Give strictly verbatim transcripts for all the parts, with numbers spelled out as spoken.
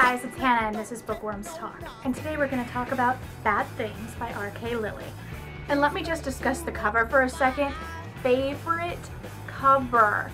guys, it's Hannah and this is Bookworms Talk, and today we're going to talk about Bad Things by R K Lilly. And let me just discuss the cover for a second. Favorite cover.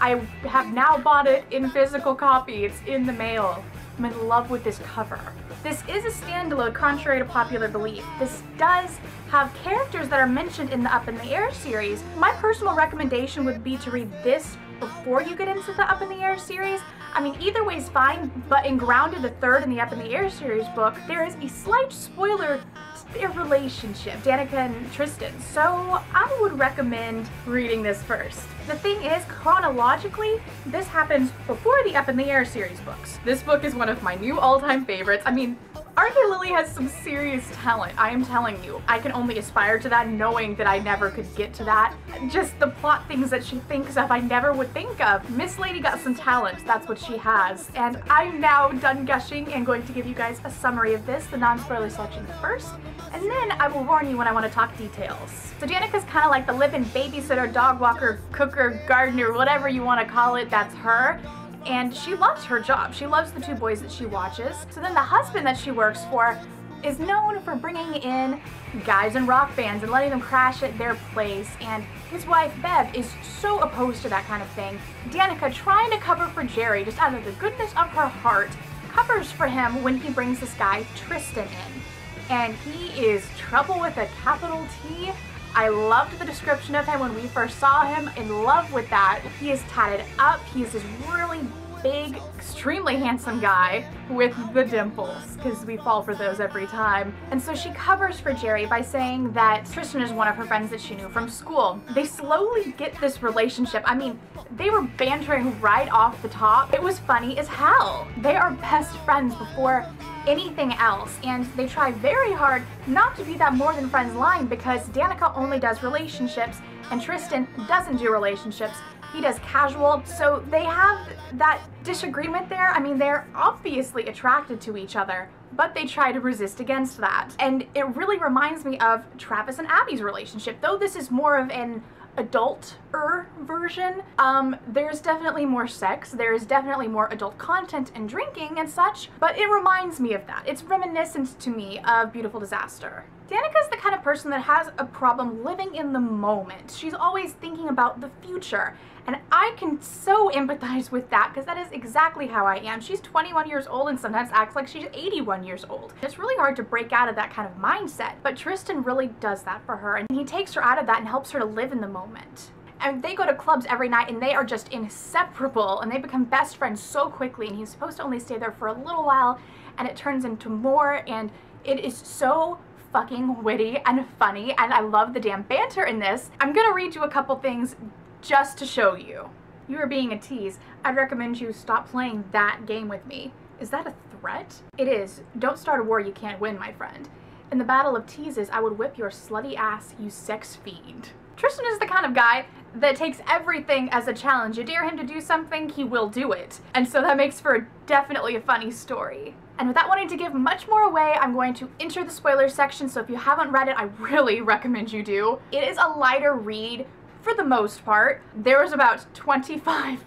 I have now bought it in physical copy. It's in the mail. I'm in love with this cover. This is a standalone, contrary to popular belief. This does have characters that are mentioned in the Up in the Air series. My personal recommendation would be to read this before you get into the Up in the Air series. I mean, either way is fine, but in Grounded, the third in the Up in the Air series book, there is a slight spoiler to their relationship, Danika and Tristan, so I would recommend reading this first. The thing is, chronologically, this happens before the Up in the Air series books. This book is one of my new all-time favorites. I mean, R K Lilly has some serious talent, I am telling you. I can only aspire to that knowing that I never could get to that. Just the plot things that she thinks of, I never would think of. Miss Lady got some talent, that's what she has. And I'm now done gushing and going to give you guys a summary of this, the non-spoiler section first, and then I will warn you when I want to talk details. So Danika's kind of like the live-in babysitter, dog walker, cooker, gardener, whatever you want to call it, that's her. And she loves her job. She loves the two boys that she watches. So then the husband that she works for is known for bringing in guys in rock bands and letting them crash at their place, and his wife Bev is so opposed to that kind of thing. Danika, trying to cover for Jerry just out of the goodness of her heart, covers for him when he brings this guy Tristan in. And he is trouble with a capital T. I loved the description of him when we first saw him, in love with that. He is tatted up, he is this really big, extremely handsome guy with the dimples, because we fall for those every time. And so she covers for Jerry by saying that Tristan is one of her friends that she knew from school. They slowly get this relationship. I mean, they were bantering right off the top. It was funny as hell. They are best friends before anything else, and they try very hard not to be that more than friends line, because Danika only does relationships and Tristan doesn't do relationships. He does casual, so they have that disagreement there. I mean, they're obviously attracted to each other, but they try to resist against that. And it really reminds me of Travis and Abby's relationship, though this is more of an adult-er version. Um, there's definitely more sex, there's definitely more adult content and drinking and such, but it reminds me of that. It's reminiscent to me of Beautiful Disaster. Danika's the kind of person that has a problem living in the moment. She's always thinking about the future, and I can so empathize with that, because that is exactly how I am. She's twenty-one years old and sometimes acts like she's eighty-one years old. It's really hard to break out of that kind of mindset, but Tristan really does that for her, and he takes her out of that and helps her to live in the moment. And they go to clubs every night and they are just inseparable, and they become best friends so quickly, and he's supposed to only stay there for a little while, and it turns into more, and it is so fucking witty and funny, and I love the damn banter in this. I'm gonna read you a couple things just to show you. You are being a tease. I'd recommend you stop playing that game with me. Is that a threat? It is. Don't start a war you can't win, my friend. In the battle of teases, I would whip your slutty ass, you sex fiend. Tristan is the kind of guy that takes everything as a challenge. You dare him to do something, he will do it. And so that makes for definitely a funny story. And without wanting to give much more away, I'm going to enter the spoiler section, so if you haven't read it, I really recommend you do. It is a lighter read for the most part. There was about twenty-five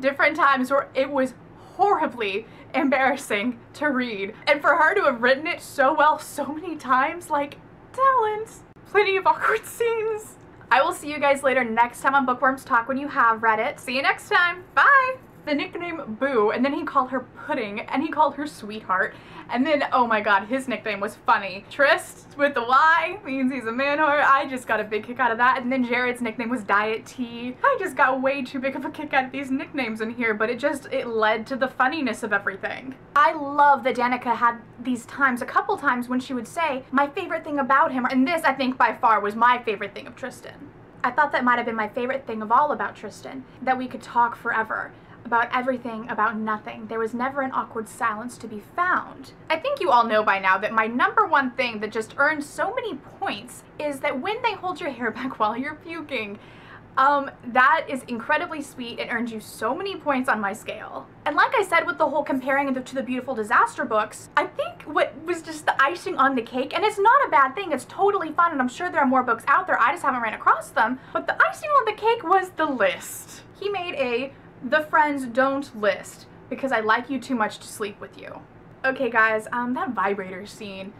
different times where it was horribly embarrassing to read. And for her to have written it so well so many times, like, talents. Plenty of awkward scenes. I will see you guys later next time on Bookworms Talk when you have read it. See you next time. Bye! The nickname Boo, and then he called her Pudding, and he called her Sweetheart, and then, oh my god, his nickname was funny. Trist with the Y means he's a man whore. I just got a big kick out of that. And then Jared's nickname was Diet Tea. I just got way too big of a kick out of these nicknames in here, but it just, it led to the funniness of everything. I love that Danika had these times, a couple times, when she would say, my favorite thing about him, and this I think by far was my favorite thing of Tristan. I thought that might have been my favorite thing of all about Tristan, that we could talk forever. About everything, about nothing. There was never an awkward silence to be found. I think you all know by now that my number one thing that just earned so many points is that when they hold your hair back while you're puking, um, that is incredibly sweet. It earned you so many points on my scale. And like I said with the whole comparing to the Beautiful Disaster books, I think what was just the icing on the cake, and it's not a bad thing, it's totally fun, and I'm sure there are more books out there, I just haven't ran across them, but the icing on the cake was the list. He made a The Friends Don't list because I like you too much to sleep with you. Okay guys, um, that vibrator scene,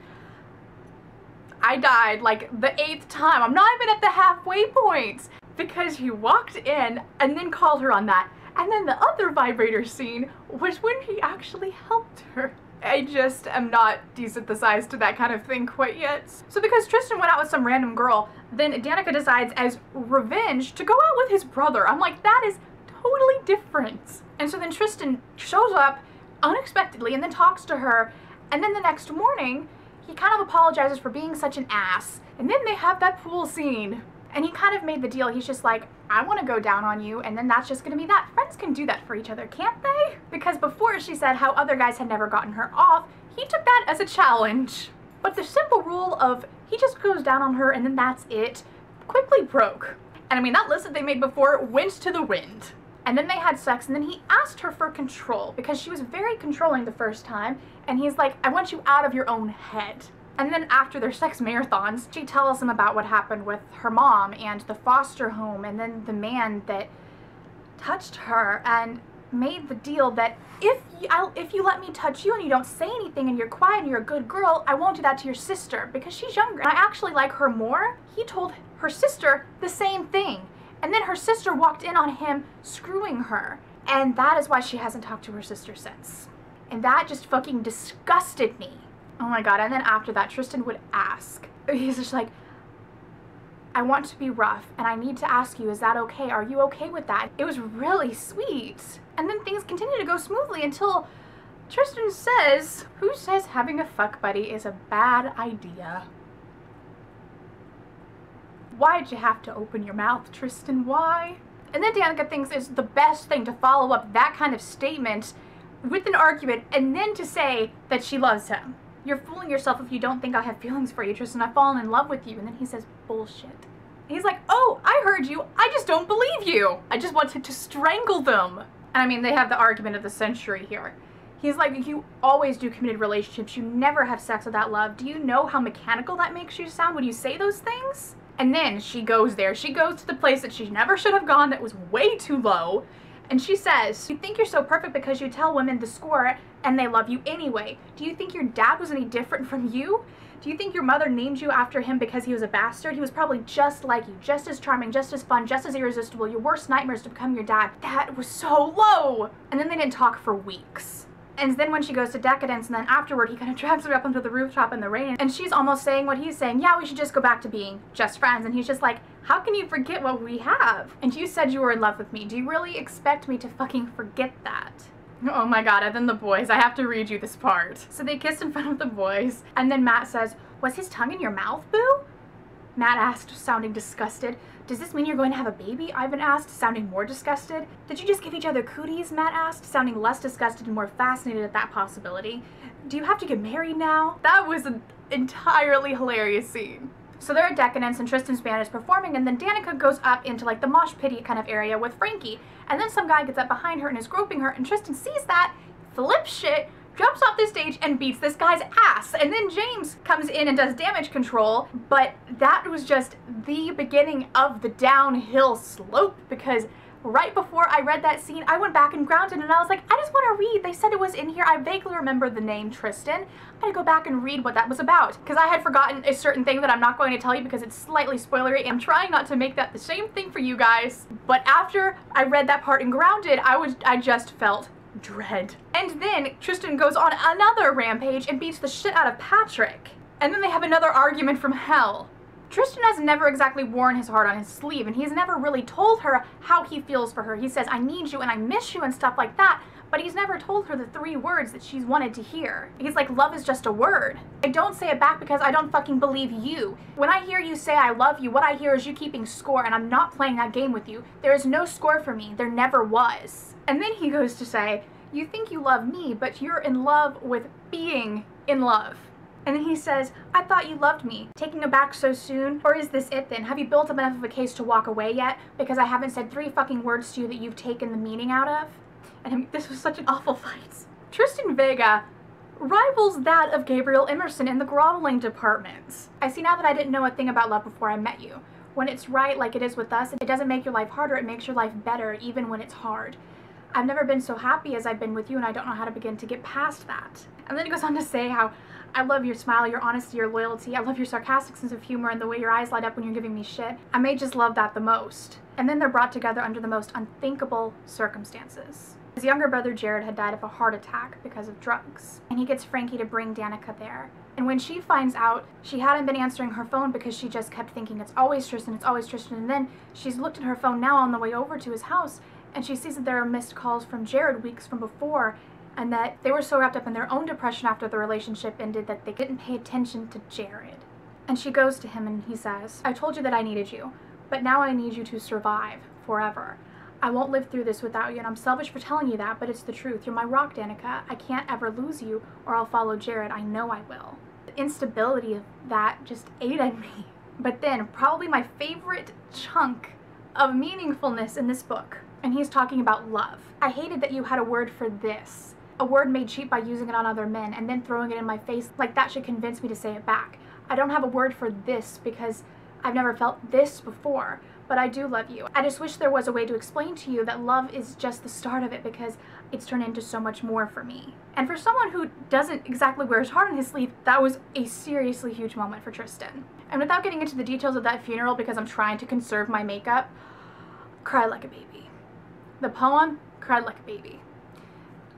I died like the eighth time. I'm not even at the halfway point because he walked in and then called her on that. And then the other vibrator scene was when he actually helped her. I just am not desensitized to that kind of thing quite yet. So because Tristan went out with some random girl, then Danika decides as revenge to go out with his brother. I'm like, that is totally different. And so then Tristan shows up unexpectedly and then talks to her, and then the next morning he kind of apologizes for being such an ass, and then they have that pool scene. And he kind of made the deal. He's just like, I want to go down on you, and then that's just gonna be that. Friends can do that for each other, can't they? Because before she said how other guys had never gotten her off, he took that as a challenge. But the simple rule of he just goes down on her and then that's it quickly broke. And I mean, that list that they made before went to the wind. And then they had sex, and then he asked her for control because she was very controlling the first time, and he's like, I want you out of your own head. And then after their sex marathons, she tells him about what happened with her mom and the foster home and then the man that touched her, and made the deal that if you, I'll, if you let me touch you and you don't say anything and you're quiet and you're a good girl, I won't do that to your sister because she's younger. And I actually like her more. He told her sister the same thing. And then her sister walked in on him screwing her. And that is why she hasn't talked to her sister since. And that just fucking disgusted me. Oh my god, and then after that, Tristan would ask. He's just like, I want to be rough, and I need to ask you, is that okay? Are you okay with that? It was really sweet. And then things continue to go smoothly until Tristan says, who says having a fuck buddy is a bad idea? Why'd you have to open your mouth, Tristan? Why? And then Danika thinks it's the best thing to follow up that kind of statement with an argument, and then to say that she loves him. You're fooling yourself if you don't think I have feelings for you, Tristan. I've fallen in love with you. And then he says, bullshit. He's like, oh, I heard you. I just don't believe you. I just wanted to strangle them. And I mean, they have the argument of the century here. He's like, you always do committed relationships. You never have sex without love. Do you know how mechanical that makes you sound when you say those things? And then she goes there. She goes to the place that she never should have gone, that was way too low. And she says, you think you're so perfect because you tell women the score and they love you anyway. Do you think your dad was any different from you? Do you think your mother named you after him because he was a bastard? He was probably just like you, just as charming, just as fun, just as irresistible. Your worst nightmare is to become your dad. That was so low. And then they didn't talk for weeks. And then when she goes to Decadence, and then afterward, he kind of drags her up onto the rooftop in the rain, and she's almost saying what he's saying, yeah, we should just go back to being just friends. And he's just like, how can you forget what we have? And you said you were in love with me. Do you really expect me to fucking forget that? Oh my god, and then the boys. I have to read you this part. So they kissed in front of the boys, and then Matt says, was his tongue in your mouth, boo? Matt asked, sounding disgusted. Does this mean you're going to have a baby? Ivan asked, sounding more disgusted. Did you just give each other cooties? Matt asked, sounding less disgusted and more fascinated at that possibility. Do you have to get married now? That was an entirely hilarious scene. So they're at Decadence, and Tristan's band is performing, and then Danika goes up into like the mosh pity kind of area with Frankie, and then some guy gets up behind her and is groping her, and Tristan sees that, flips shit, jumps off the stage and beats this guy's ass. And then James comes in and does damage control, but that was just the beginning of the downhill slope, because right before I read that scene, I went back and Grounded, and I was like, I just want to read. They said it was in here. I vaguely remember the name Tristan. I'm gonna go back and read what that was about, because I had forgotten a certain thing that I'm not going to tell you because it's slightly spoilery. I'm trying not to make that the same thing for you guys. But after I read that part in Grounded, I was I just felt dread. And then Tristan goes on another rampage and beats the shit out of Patrick. And then they have another argument from hell. Tristan has never exactly worn his heart on his sleeve, and he's never really told her how he feels for her. He says, I need you and I miss you and stuff like that, but he's never told her the three words that she's wanted to hear. He's like, love is just a word. I don't say it back because I don't fucking believe you. When I hear you say I love you, what I hear is you keeping score, and I'm not playing that game with you. There is no score for me. There never was. And then he goes to say, you think you love me, but you're in love with being in love. And then he says, I thought you loved me. Taking it back so soon? Or is this it then? Have you built up enough of a case to walk away yet? Because I haven't said three fucking words to you that you've taken the meaning out of? And I mean, this was such an awful fight. Tristan Vega rivals that of Gabriel Emerson in the groveling department. I see now that I didn't know a thing about love before I met you. When it's right, like it is with us, it doesn't make your life harder, it makes your life better, even when it's hard. I've never been so happy as I've been with you, and I don't know how to begin to get past that. And then it goes on to say how I love your smile, your honesty, your loyalty. I love your sarcastic sense of humor and the way your eyes light up when you're giving me shit. I may just love that the most. And then they're brought together under the most unthinkable circumstances. His younger brother Jared had died of a heart attack because of drugs, and he gets Frankie to bring Danika there. And when she finds out, she hadn't been answering her phone because she just kept thinking it's always Tristan, it's always Tristan. And then she's looked at her phone now on the way over to his house, and she sees that there are missed calls from Jared weeks from before, and that they were so wrapped up in their own depression after the relationship ended that they didn't pay attention to Jared. And she goes to him and he says, I told you that I needed you, but now I need you to survive forever. I won't live through this without you, and I'm selfish for telling you that, but it's the truth. You're my rock, Danika. I can't ever lose you, or I'll follow Jared. I know I will. The instability of that just ate at me. But then, probably my favorite chunk of meaningfulness in this book, and he's talking about love. I hated that you had a word for this, a word made cheap by using it on other men, and then throwing it in my face like that should convince me to say it back. I don't have a word for this because I've never felt this before. But I do love you. I just wish there was a way to explain to you that love is just the start of it, because it's turned into so much more for me. And for someone who doesn't exactly wear his heart on his sleeve, that was a seriously huge moment for Tristan. And without getting into the details of that funeral, because I'm trying to conserve my makeup, cry like a baby. The poem, cry like a baby.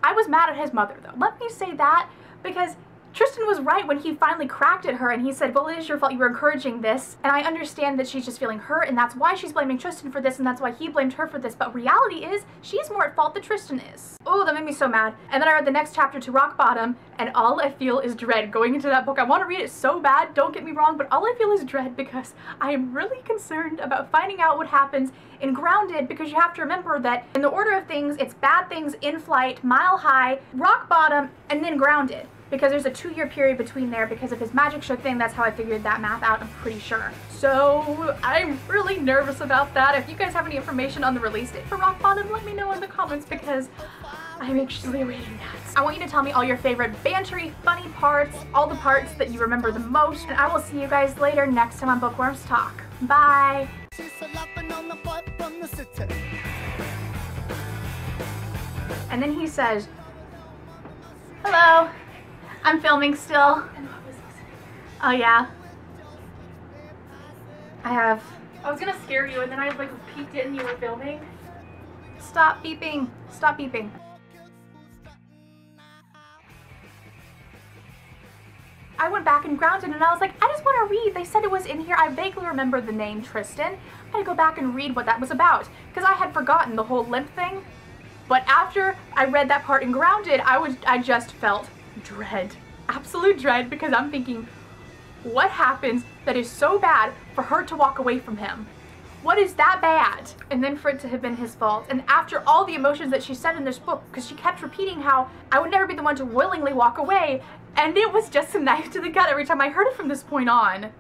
I was mad at his mother though. Let me say that, because Tristan was right when he finally cracked at her and he said, well, it is your fault, you were encouraging this, and I understand that she's just feeling hurt, and that's why she's blaming Tristan for this, and that's why he blamed her for this, but reality is, she's more at fault than Tristan is. Oh, that made me so mad. And then I read the next chapter to Rock Bottom, and all I feel is dread going into that book. I want to read it so bad, don't get me wrong, but all I feel is dread because I am really concerned about finding out what happens in Grounded, because you have to remember that in the order of things, it's Bad Things, In Flight, Mile High, Rock Bottom, and then Grounded. Because there's a two-year period between there because of his magic show thing. That's how I figured that math out, I'm pretty sure. So I'm really nervous about that. If you guys have any information on the release date for Rock Bottom, let me know in the comments, because I'm anxiously awaiting that. I want you to tell me all your favorite bantery, funny parts, all the parts that you remember the most, and I will see you guys later next time on Bookworms Talk. Bye! And then he says, hello. I'm filming still. Oh yeah. I have. I was gonna scare you and then I like peeked it and you were filming. Stop beeping. Stop beeping. I went back and Grounded and I was like, I just want to read. They said it was in here. I vaguely remember the name Tristan. I had to go back and read what that was about, because I had forgotten the whole limp thing. But after I read that part in Grounded, I was I just felt dread. Absolute dread, because I'm thinking, what happens that is so bad for her to walk away from him? What is that bad? And then for it to have been his fault. And after all the emotions that she said in this book, because she kept repeating how I would never be the one to willingly walk away, and it was just a knife to the gut every time I heard it from this point on.